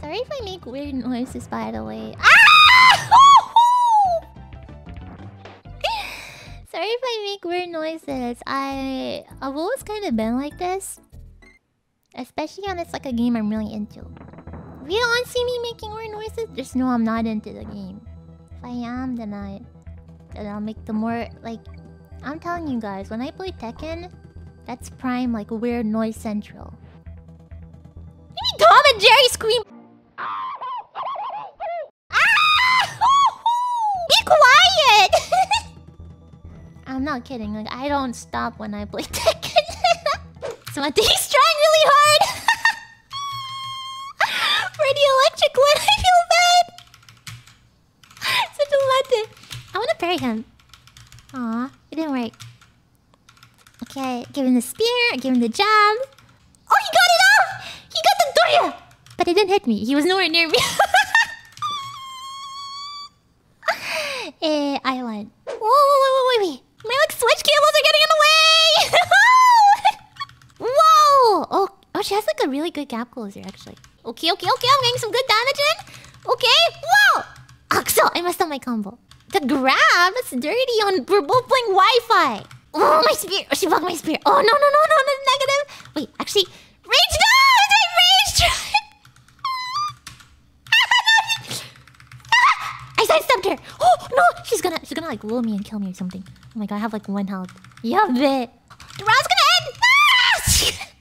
Sorry if I make weird noises, by the way. Sorry if I make weird noises. I've always kind of been like this. Especially when it's like a game I'm really into. If you don't see me making weird noises, just know I'm not into the game. If I am, then I'll make the more, like... I'm telling you guys, when I play Tekken, that's prime, like, weird noise central. You mean Tom and Jerry scream? Be quiet! I'm not kidding, like, I don't stop when I play Tekken. So I think he's trying really hard! For the electric one, I feel bad! Such a latte. I wanna parry him. Aw, it didn't work. Okay, give him the spear, give him the jab. Oh, he got it off! He got the Doria! But it didn't hit me, he was nowhere near me. I won. Whoa, whoa, whoa, whoa, wait. My like switch cables are getting in the way! Whoa! Oh, she has like a really good gap closer, actually. Okay, I'm getting some good damage in. Okay, whoa! Axel, I messed up my combo. The grab? That's dirty on... We're both playing Wi-Fi. Oh, my spear! Oh, she blocked my spear. Oh, no, negative. Wait, actually... Rage! No! It's my rage try! I sidestepped her! Oh, no! She's gonna like, roll me and kill me or something. Oh my god, I have like one health. Yup it! The round's gonna end! Ah!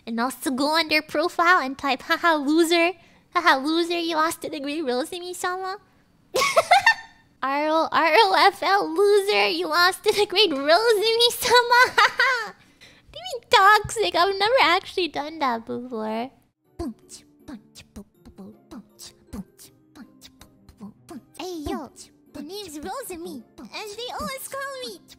And also go on their profile and type, haha, loser. Haha, loser, you lost to the great Rosemi-sama. ROFL loser, you lost to the great Rosemi-sama. You mean toxic? I've never actually done that before. Hey yo, the name's Rosemi, as they always call me.